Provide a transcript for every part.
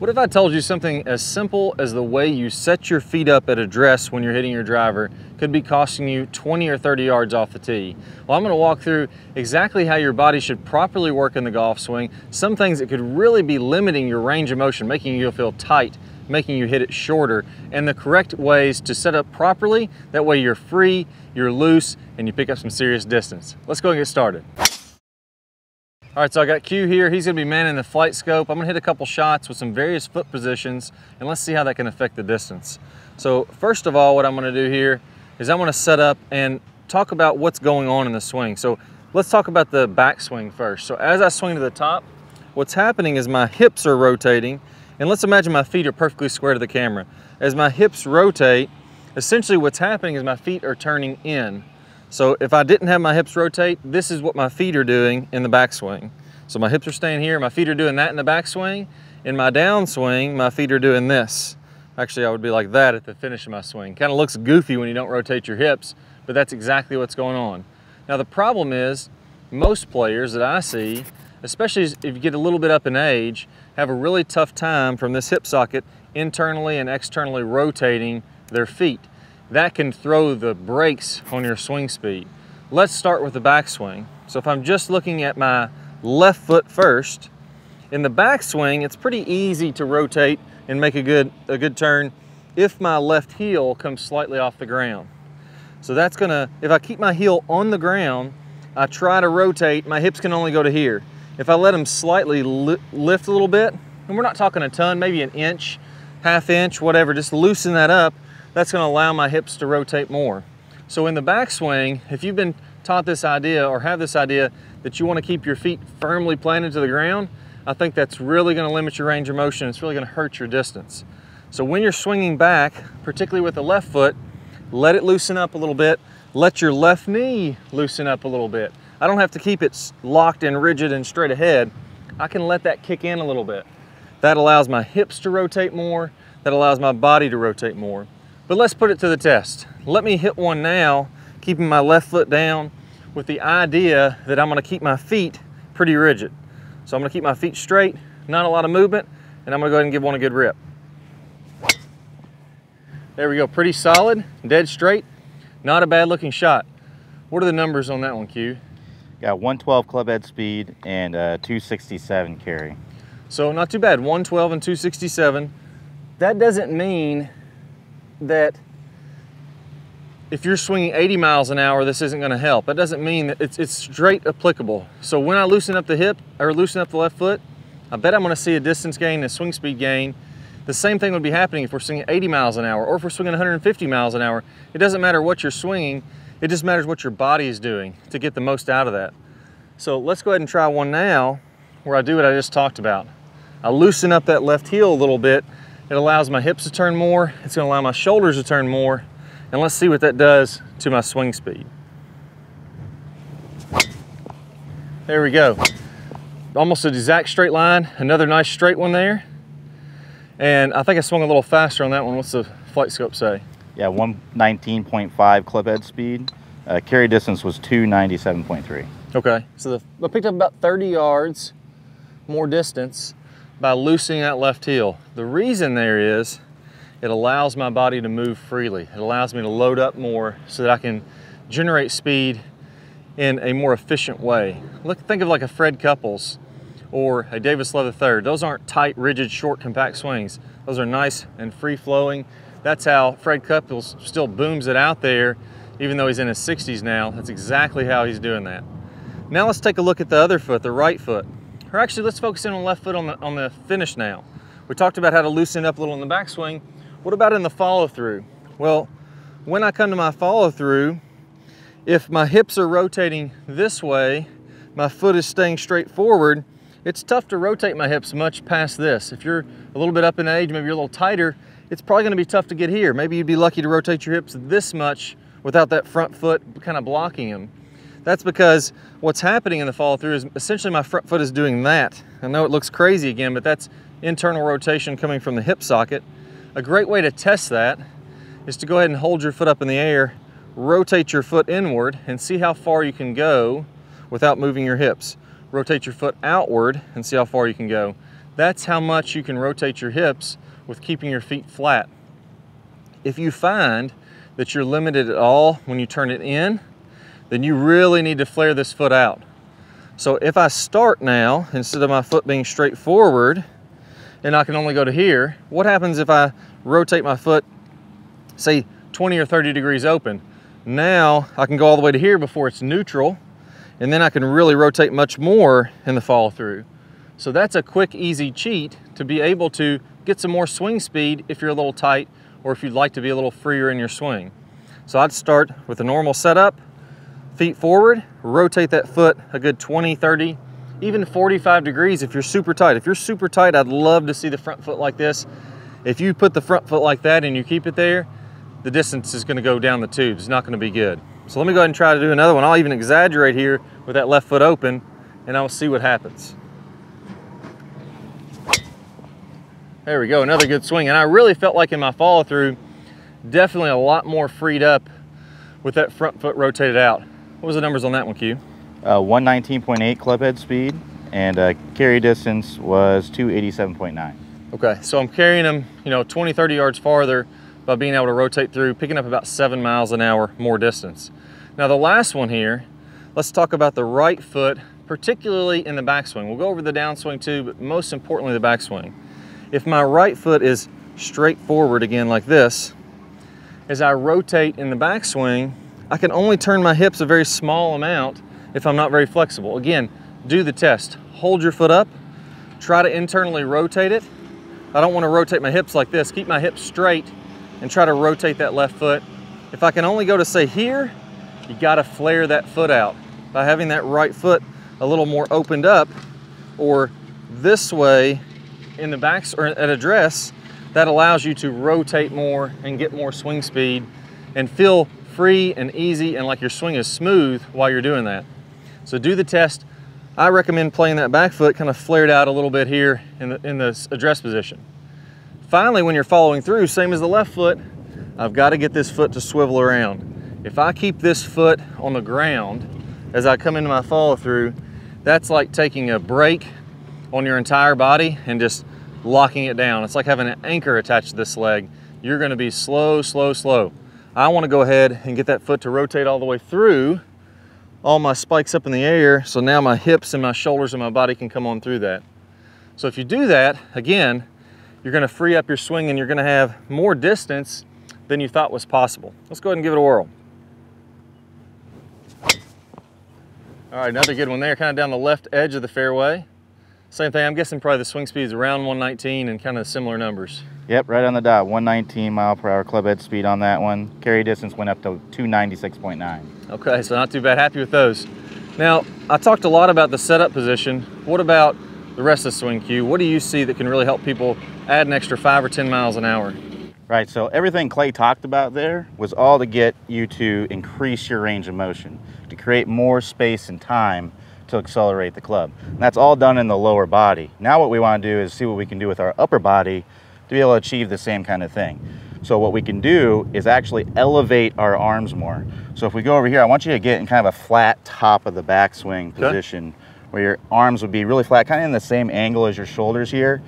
What if I told you something as simple as the way you set your feet up at address when you're hitting your driver could be costing you 20 or 30 yards off the tee? Well, I'm going to walk through exactly how your body should properly work in the golf swing, some things that could really be limiting your range of motion, making you feel tight, making you hit it shorter, and the correct ways to set up properly. That way you're free, you're loose, and you pick up some serious distance. Let's go and get started. All right, so I got Q here. He's gonna be manning the flight scope. I'm gonna hit a couple shots with some various foot positions, and let's see how that can affect the distance. So first of all, what I'm gonna do here is I'm gonna set up and talk about what's going on in the swing. So let's talk about the backswing first. So as I swing to the top, what's happening is my hips are rotating, and let's imagine my feet are perfectly square to the camera. As my hips rotate, essentially what's happening is my feet are turning in. So if I didn't have my hips rotate, this is what my feet are doing in the backswing. So my hips are staying here, my feet are doing that in the backswing. In my downswing, my feet are doing this. Actually, I would be like that at the finish of my swing. Kind of looks goofy when you don't rotate your hips, but that's exactly what's going on. Now the problem is, most players that I see, especially if you get a little bit up in age, have a really tough time from this hip socket internally and externally rotating their feet. That can throw the brakes on your swing speed. Let's start with the backswing. So if I'm just looking at my left foot first, in the backswing, it's pretty easy to rotate and make a good turn if my left heel comes slightly off the ground. So that's gonna, if I keep my heel on the ground, I try to rotate, my hips can only go to here. If I let them slightly lift a little bit, and we're not talking a ton, maybe an inch, half inch, whatever, just loosen that up, that's gonna allow my hips to rotate more. So in the backswing, if you've been taught this idea or have this idea that you wanna keep your feet firmly planted to the ground, I think that's really gonna limit your range of motion. It's really gonna hurt your distance. So when you're swinging back, particularly with the left foot, let it loosen up a little bit. Let your left knee loosen up a little bit. I don't have to keep it locked and rigid and straight ahead. I can let that kick in a little bit. That allows my hips to rotate more. That allows my body to rotate more. But let's put it to the test. Let me hit one now, keeping my left foot down with the idea that I'm gonna keep my feet pretty rigid. So I'm gonna keep my feet straight, not a lot of movement, and I'm gonna go ahead and give one a good rip. There we go, pretty solid, dead straight. Not a bad looking shot. What are the numbers on that one, Q? Got 112 clubhead speed and 267 carry. So not too bad, 112 and 267. That doesn't mean that if you're swinging 80 miles an hour, this isn't going to help. That doesn't mean that it's straight applicable. So when I loosen up the hip or loosen up the left foot, I bet I'm going to see a distance gain and a swing speed gain. The same thing would be happening if we're swinging 80 miles an hour or if we're swinging 150 miles an hour. It doesn't matter what you're swinging. It just matters what your body is doing to get the most out of that. So let's go ahead and try one now where I do what I just talked about. I loosen up that left heel a little bit. It allows my hips to turn more. It's gonna allow my shoulders to turn more. And let's see what that does to my swing speed. There we go. Almost an exact straight line. Another nice straight one there. And I think I swung a little faster on that one. What's the flight scope say? Yeah, 119.5 clubhead speed. Carry distance was 297.3. Okay, so I picked up about 30 yards more distance by loosening that left heel. The reason there is, it allows my body to move freely. It allows me to load up more so that I can generate speed in a more efficient way. Look, think of like a Fred Couples or a Davis Love III. Those aren't tight, rigid, short, compact swings. Those are nice and free-flowing. That's how Fred Couples still booms it out there, even though he's in his 60s now. That's exactly how he's doing that. Now let's take a look at the other foot, the right foot. Or actually, let's focus in on the left foot on the finish now. We talked about how to loosen up a little in the backswing. What about in the follow-through? Well, when I come to my follow-through, if my hips are rotating this way, my foot is staying straight forward, it's tough to rotate my hips much past this. If you're a little bit up in age, maybe you're a little tighter, it's probably gonna be tough to get here. Maybe you'd be lucky to rotate your hips this much without that front foot kind of blocking them. That's because what's happening in the follow-through is essentially my front foot is doing that. I know it looks crazy again, but that's internal rotation coming from the hip socket. A great way to test that is to go ahead and hold your foot up in the air, rotate your foot inward, and see how far you can go without moving your hips. Rotate your foot outward and see how far you can go. That's how much you can rotate your hips with keeping your feet flat. If you find that you're limited at all when you turn it in, then you really need to flare this foot out. So if I start now, instead of my foot being straight forward, and I can only go to here, what happens if I rotate my foot, say 20 or 30 degrees open? Now I can go all the way to here before it's neutral, and then I can really rotate much more in the fall through. So that's a quick, easy cheat to be able to get some more swing speed if you're a little tight or if you'd like to be a little freer in your swing. So I'd start with a normal setup, feet forward, rotate that foot a good 20, 30, even 45 degrees if you're super tight. If you're super tight, I'd love to see the front foot like this. If you put the front foot like that and you keep it there, the distance is gonna go down the tubes. It's not gonna be good. So let me go ahead and try to do another one. I'll even exaggerate here with that left foot open and I'll see what happens. There we go, another good swing. And I really felt like in my follow through, definitely a lot more freed up with that front foot rotated out. What was the numbers on that one, Q? 119.8 club head speed, and carry distance was 287.9. Okay, so I'm carrying them, 20, 30 yards farther by being able to rotate through, picking up about 7 miles an hour more distance. Now the last one here, let's talk about the right foot, particularly in the backswing. We'll go over the downswing too, but most importantly the backswing. If my right foot is straight forward again like this, as I rotate in the backswing, I can only turn my hips a very small amount if I'm not very flexible. Again, do the test. Hold your foot up, try to internally rotate it. I don't want to rotate my hips like this. Keep my hips straight and try to rotate that left foot. If I can only go to say here, you got to flare that foot out. By having that right foot a little more opened up or this way in the back or at address, that allows you to rotate more and get more swing speed and feel free and easy and like your swing is smooth while you're doing that. So do the test. I recommend playing that back foot kind of flared out a little bit here in the address position. Finally, when you're following through, same as the left foot, I've got to get this foot to swivel around. If I keep this foot on the ground as I come into my follow through, that's like taking a break on your entire body and just locking it down. It's like having an anchor attached to this leg. You're going to be slow, slow, slow. I want to go ahead and get that foot to rotate all the way through, all my spikes up in the air, so now my hips and my shoulders and my body can come on through that. So if you do that, again, you're going to free up your swing and you're going to have more distance than you thought was possible. Let's go ahead and give it a whirl. All right, another good one there, kind of down the left edge of the fairway. Same thing, I'm guessing probably the swing speed is around 119 and kind of similar numbers. Yep, right on the dot, 119 mile per hour club head speed on that one. Carry distance went up to 296.9. Okay, so not too bad, happy with those. Now, I talked a lot about the setup position. What about the rest of the swing, Q? What do you see that can really help people add an extra 5 or 10 miles an hour? Right, so everything Clay talked about there was all to get you to increase your range of motion, to create more space and time to accelerate the club. And that's all done in the lower body. Now what we want to do is see what we can do with our upper body to be able to achieve the same kind of thing. So what we can do is actually elevate our arms more. So if we go over here, I want you to get in kind of a flat top of the backswing position where your arms would be really flat, kind of in the same angle as your shoulders here.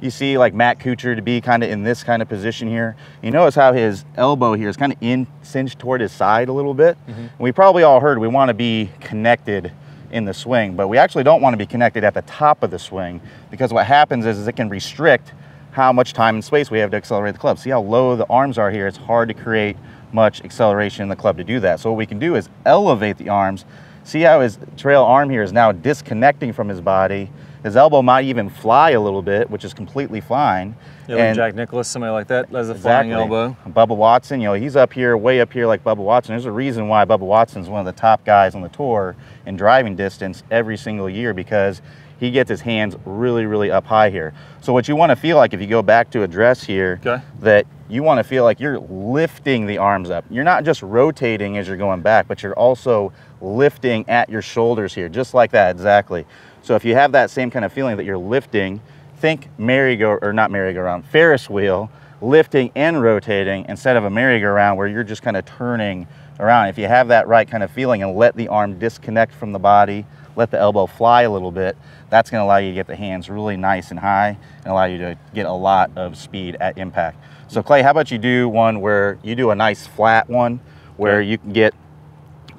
You see like Matt Kuchar to be kind of in this kind of position here. You notice how his elbow here is kind of cinched toward his side a little bit. Mm-hmm. We probably all heard we want to be connected in the swing, but we actually don't want to be connected at the top of the swing, because what happens is it can restrict how much time and space we have to accelerate the club. See how low the arms are here? It's hard to create much acceleration in the club to do that. So what we can do is elevate the arms. See how his trail arm here is now disconnecting from his body. His elbow might even fly a little bit, which is completely fine. Yeah, like Jack Nicklaus, somebody like that, has a flying elbow. Bubba Watson, he's up here, way up here like Bubba Watson. There's a reason why Bubba Watson's one of the top guys on the tour in driving distance every single year, because he gets his hands really, really up high here. So what you want to feel like, if you go back to address here, that you want to feel like you're lifting the arms up. You're not just rotating as you're going back, but you're also lifting at your shoulders here, just like that, exactly. So if you have that same kind of feeling that you're lifting, think Ferris wheel, lifting and rotating instead of a merry-go-round where you're just kind of turning around. If you have that right kind of feeling and let the arm disconnect from the body, let the elbow fly a little bit. That's going to allow you to get the hands really nice and high and allow you to get a lot of speed at impact. So Clay, how about you do one where you do a nice flat one where you can get,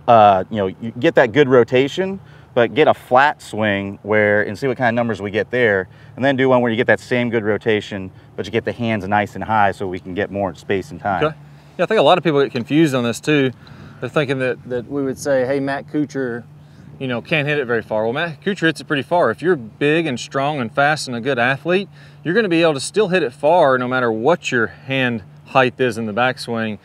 you get that good rotation, but get a flat swing where, and see what kind of numbers we get there, and then do one where you get that same good rotation, but you get the hands nice and high so we can get more space and time. Okay. Yeah, I think a lot of people get confused on this too. They're thinking that we would say, hey, Matt Kuchar, you know, can't hit it very far. Well, Matt Kuchar hits it pretty far. If you're big and strong and fast and a good athlete, you're gonna be able to still hit it far no matter what your hand height is in the backswing.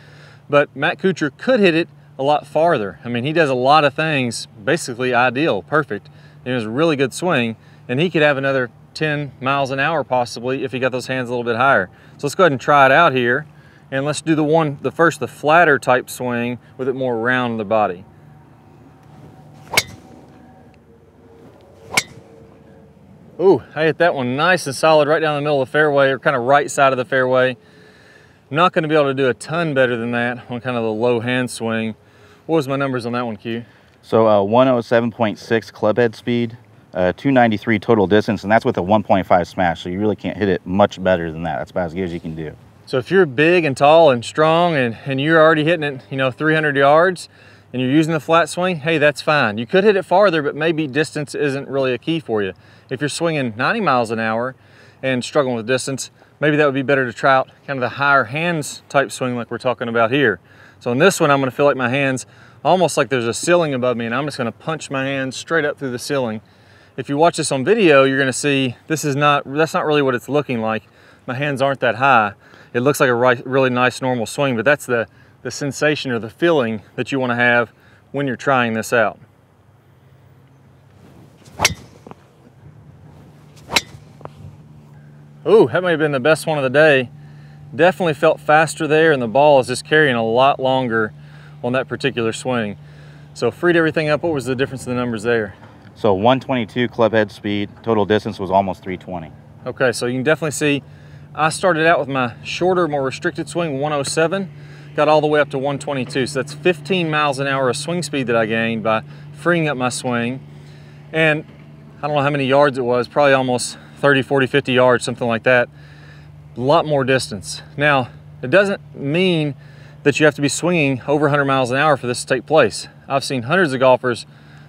But Matt Kuchar could hit it a lot farther. I mean, he does a lot of things basically ideal, perfect, and it's a really good swing, and he could have another 10 miles an hour possibly if he got those hands a little bit higher. So let's go ahead and try it out here, and let's do the flatter type swing with it more round in the body. Ooh, I hit that one nice and solid right down the middle of the fairway, or kind of right side of the fairway. I'm not gonna be able to do a ton better than that on kind of the low hand swing. What was my numbers on that one, Q? So 107.6 club head speed, 293 total distance, and that's with a 1.5 smash, so you really can't hit it much better than that. That's about as good as you can do. So if you're big and tall and strong and you're already hitting it, you know, 300 yards, and you're using the flat swing, hey, that's fine. You could hit it farther, but maybe distance isn't really a key for you. If you're swinging 90 miles an hour and struggling with distance, maybe that would be better to try out kind of the higher hands type swing like we're talking about here. So in this one, I'm gonna feel like my hands, almost like there's a ceiling above me, and I'm just gonna punch my hands straight up through the ceiling. If you watch this on video, you're gonna see that's not really what it's looking like. My hands aren't that high. It looks like a really nice normal swing, but that's the sensation or the feeling that you wanna have when you're trying this out. Ooh, that may have been the best one of the day. Definitely felt faster there, and the ball is just carrying a lot longer on that particular swing. So freed everything up. What was the difference in the numbers there? So 122 club head speed, total distance was almost 320. Okay, so you can definitely see, I started out with my shorter, more restricted swing, 107, got all the way up to 122. So that's 15 miles an hour of swing speed that I gained by freeing up my swing. And I don't know how many yards it was, probably almost 30, 40, 50 yards, something like that. A lot more distance. Now, it doesn't mean that you have to be swinging over 100 miles an hour for this to take place. I've seen hundreds of golfers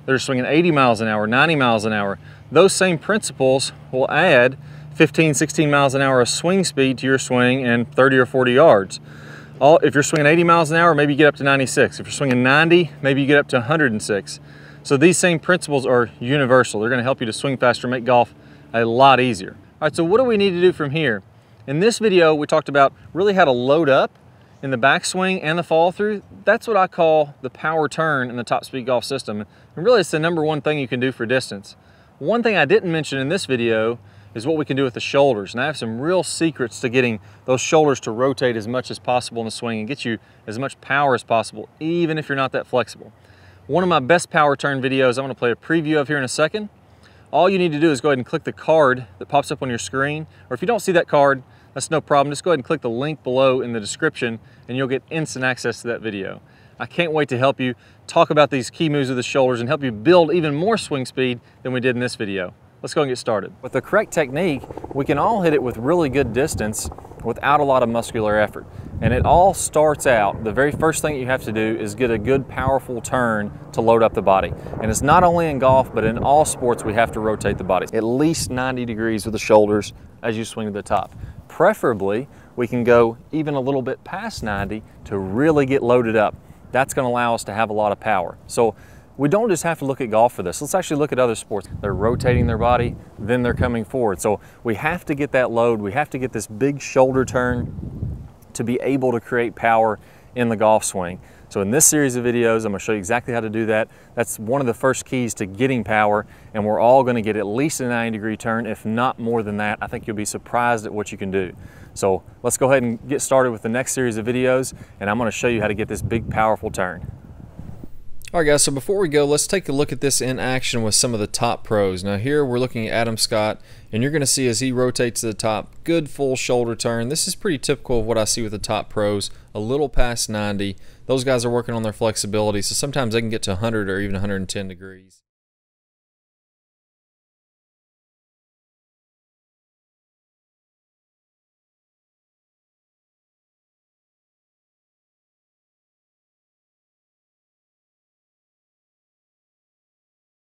that are swinging 80 miles an hour, 90 miles an hour. Those same principles will add 15, 16 miles an hour of swing speed to your swing and 30 or 40 yards. If you're swinging 80 miles an hour, maybe you get up to 96. If you're swinging 90, maybe you get up to 106. So these same principles are universal. They're gonna help you to swing faster, make golf a lot easier. All right, so what do we need to do from here? In this video, we talked about really how to load up in the backswing and the fall through. That's what I call the power turn in the Top Speed Golf system. And really, it's the #1 thing you can do for distance. One thing I didn't mention in this video is what we can do with the shoulders. And I have some real secrets to getting those shoulders to rotate as much as possible in the swing and get you as much power as possible, even if you're not that flexible. One of my best power turn videos I'm gonna play a preview of here in a second. All you need to do is go ahead and click the card that pops up on your screen, or if you don't see that card, that's no problem. Just go ahead and click the link below in the description and you'll get instant access to that video. I can't wait to help you talk about these key moves of the shoulders and help you build even more swing speed than we did in this video. Let's go and get started. With the correct technique, we can all hit it with really good distance without a lot of muscular effort. And it all starts out, the very first thing you have to do is get a good powerful turn to load up the body. And it's not only in golf, but in all sports we have to rotate the body. At least 90 degrees with the shoulders as you swing to the top. Preferably, we can go even a little bit past 90 to really get loaded up. That's gonna allow us to have a lot of power. So we don't just have to look at golf for this. Let's actually look at other sports. They're rotating their body, then they're coming forward. So we have to get that load. We have to get this big shoulder turn to be able to create power in the golf swing. So in this series of videos, I'm gonna show you exactly how to do that. That's one of the first keys to getting power, and we're all gonna get at least a 90-degree turn, if not more than that. I think you'll be surprised at what you can do. So let's go ahead and get started with the next series of videos, and I'm gonna show you how to get this big, powerful turn. All right, guys, so before we go, let's take a look at this in action with some of the top pros. Now here we're looking at Adam Scott, and you're gonna see as he rotates to the top, good full shoulder turn. This is pretty typical of what I see with the top pros, a little past 90. Those guys are working on their flexibility, so sometimes they can get to 100 or even 110 degrees.